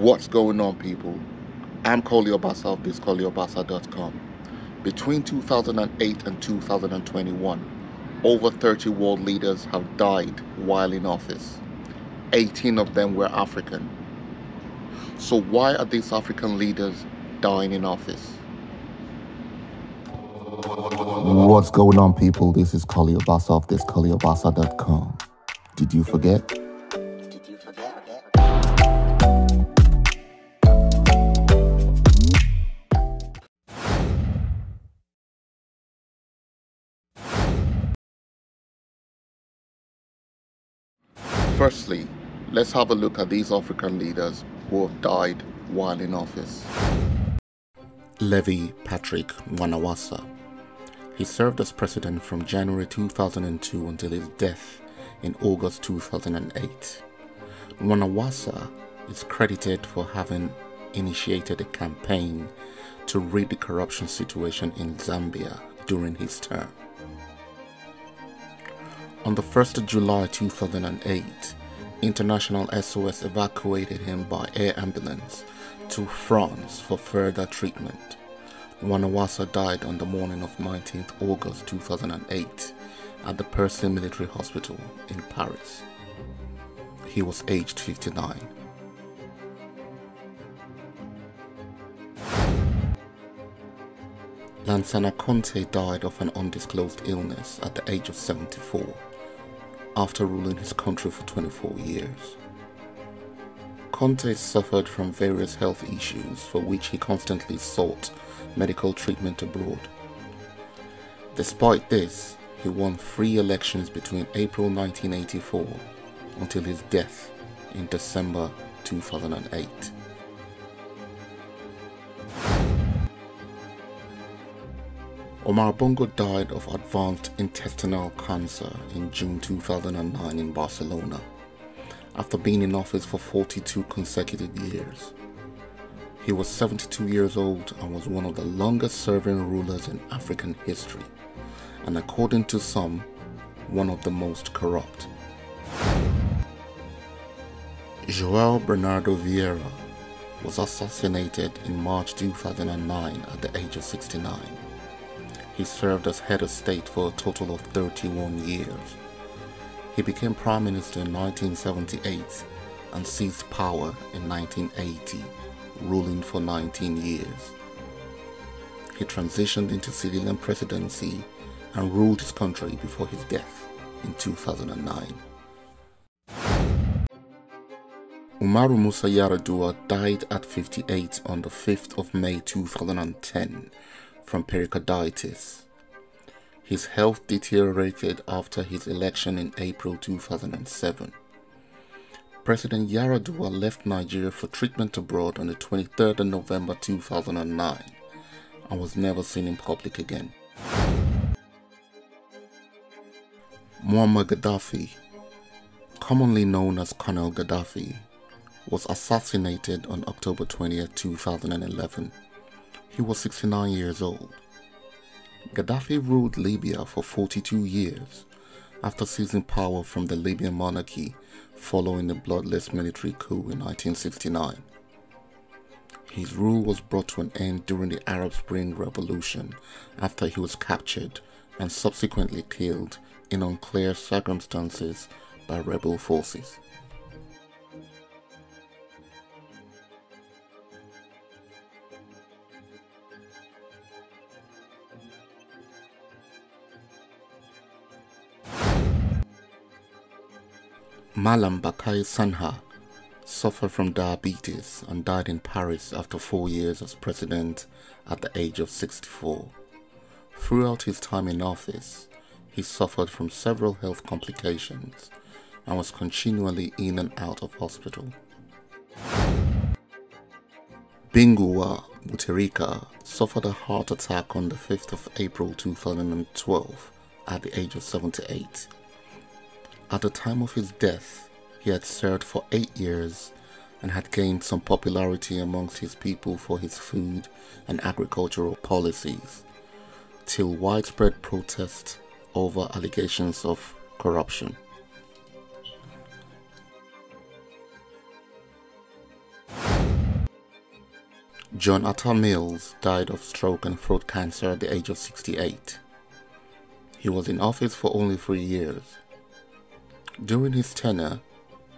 What's going on, people? I'm Kole Obasa of thiskoleobasa.com. Between 2008 and 2021, over 30 world leaders have died while in office. 18 of them were African. So why are these African leaders dying in office? What's going on, people? This is Kole Obasa of thiskoleobasa.com. Did you forget? Firstly, let's have a look at these African leaders who have died while in office. Levy Patrick Mwanawasa. He served as president from January 2002 until his death in August 2008. Mwanawasa is credited for having initiated a campaign to rid the corruption situation in Zambia during his term. On the 1st of July 2008, International SOS evacuated him by air ambulance to France for further treatment. Mwanawasa died on the morning of 19th August 2008 at the Percy Military Hospital in Paris. He was aged 59. Lansana Conte died of an undisclosed illness at the age of 74. After ruling his country for 24 years. Conte suffered from various health issues for which he constantly sought medical treatment abroad. Despite this, he won 3 elections between April 1984 until his death in December 2008. Omar Bongo died of advanced intestinal cancer in June 2009 in Barcelona, after being in office for 42 consecutive years. He was 72 years old and was one of the longest-serving rulers in African history, and according to some, one of the most corrupt. Joao Bernardo Vieira was assassinated in March 2009 at the age of 69. He served as head of state for a total of 31 years. He became prime minister in 1978 and seized power in 1980, ruling for 19 years. He transitioned into civilian presidency and ruled his country before his death in 2009. Umaru Musa Yar'Adua died at 58 on the 5th of May 2010. From pericarditis. His health deteriorated after his election in April 2007. President Yar'Adua left Nigeria for treatment abroad on the 23rd of November 2009 and was never seen in public again. Muammar Gaddafi, commonly known as Colonel Gaddafi, was assassinated on October 20, 2011. He was 69 years old. Gaddafi ruled Libya for 42 years after seizing power from the Libyan monarchy following the bloodless military coup in 1969. His rule was brought to an end during the Arab Spring Revolution after he was captured and subsequently killed in unclear circumstances by rebel forces. Malam Bakai Sanha suffered from diabetes and died in Paris after 4 years as president at the age of 64. Throughout his time in office, he suffered from several health complications and was continually in and out of hospital. Bingu wa Mutharika suffered a heart attack on the 5th of April 2012 at the age of 78. At the time of his death, he had served for 8 years and had gained some popularity amongst his people for his food and agricultural policies, till widespread protests over allegations of corruption. John Atta Mills died of stroke and throat cancer at the age of 68. He was in office for only 3 years. During his tenure,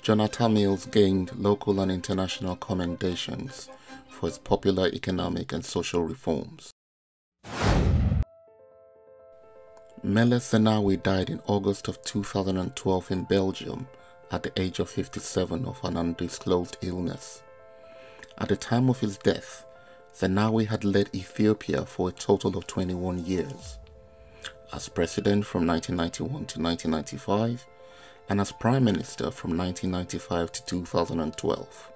John Atta Mills gained local and international commendations for his popular economic and social reforms. Meles Zenawi died in August of 2012 in Belgium at the age of 57 of an undisclosed illness. At the time of his death, Zenawi had led Ethiopia for a total of 21 years, as president from 1991 to 1995 and as prime minister from 1995 to 2012.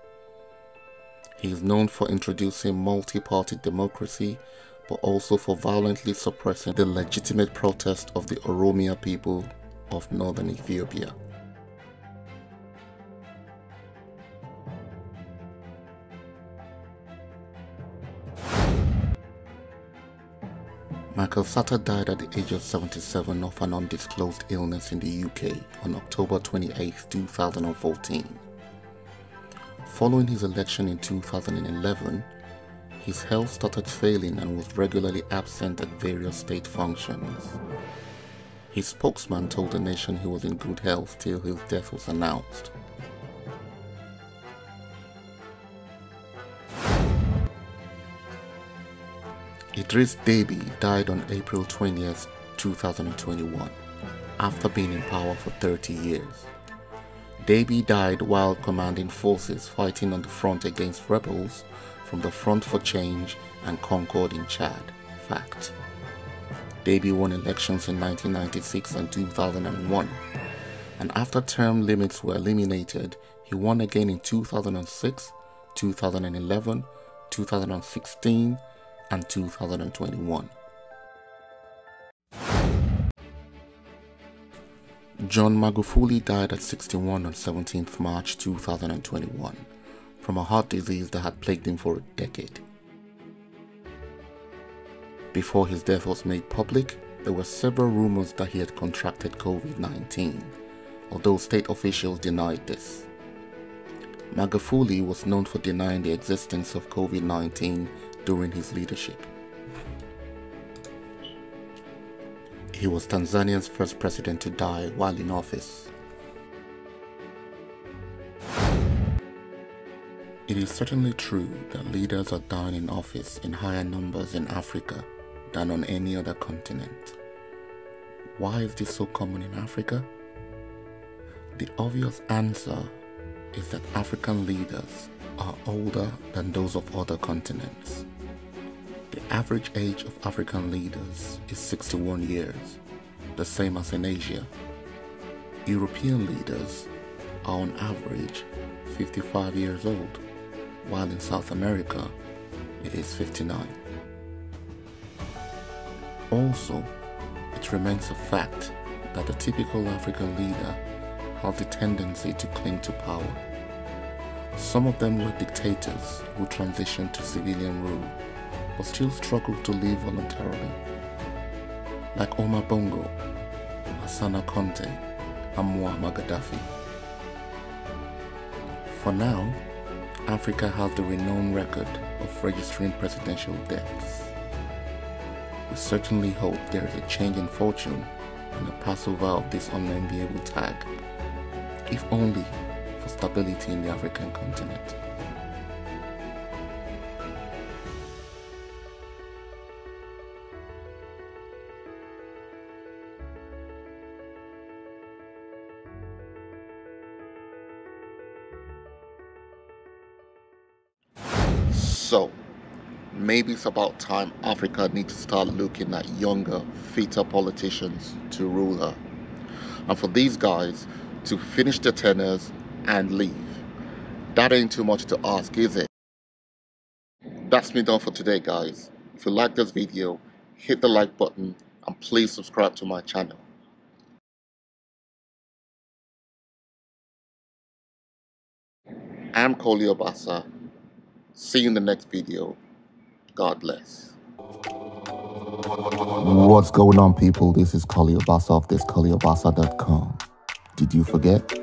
He is known for introducing multi-party democracy, but also for violently suppressing the legitimate protest of the Oromia people of northern Ethiopia. Michael Sutter died at the age of 77 of an undisclosed illness in the UK on October 28, 2014. Following his election in 2011, his health started failing and was regularly absent at various state functions. His spokesman told the nation he was in good health till his death was announced. Idris Deby died on April 20, 2021, after being in power for 30 years. Deby died while commanding forces fighting on the front against rebels from the Front for Change and Concord in Chad. Fact. Deby won elections in 1996 and 2001, and after term limits were eliminated, he won again in 2006, 2011, 2016, and 2021. John Magufuli died at 61 on 17th March 2021 from a heart disease that had plagued him for a decade. Before his death was made public, there were several rumors that he had contracted COVID-19, although state officials denied this. Magufuli was known for denying the existence of COVID-19 during his leadership. He was Tanzania's first president to die while in office. It is certainly true that leaders are dying in office in higher numbers in Africa than on any other continent. Why is this so common in Africa? The obvious answer is that African leaders are older than those of other continents. The average age of African leaders is 61 years, the same as in Asia. European leaders are on average 55 years old, while in South America it is 59. Also, it remains a fact that the typical African leader has the tendency to cling to power. Some of them were dictators who transitioned to civilian rule, but still struggled to live voluntarily, like Omar Bongo, Lansana Conte, and Muammar Gaddafi. For now, Africa has the renowned record of registering presidential deaths. We certainly hope there is a change in fortune and a passover of this unenviable tag, if only for stability in the African continent. So, maybe it's about time Africa needs to start looking at younger, fitter politicians to rule her, and for these guys to finish their tenures and leave. That ain't too much to ask, is it? That's me done for today, guys. If you like this video, hit the like button and please subscribe to my channel. I'm Kole Obasa. See you in the next video. God bless. What's going on, people? This is Kole Obasa of thiskoleobasa.com. Did you forget?